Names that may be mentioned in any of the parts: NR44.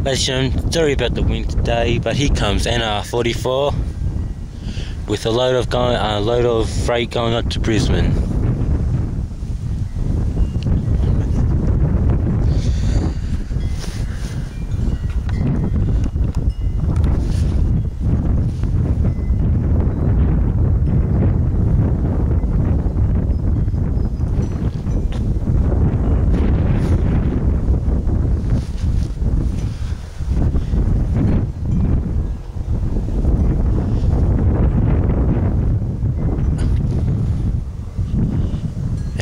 Ladies and gentlemen, sorry about the wind today, but here comes NR44 with a load of freight going up to Brisbane.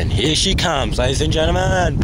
And here she comes, ladies and gentlemen.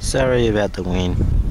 Sorry about the wind.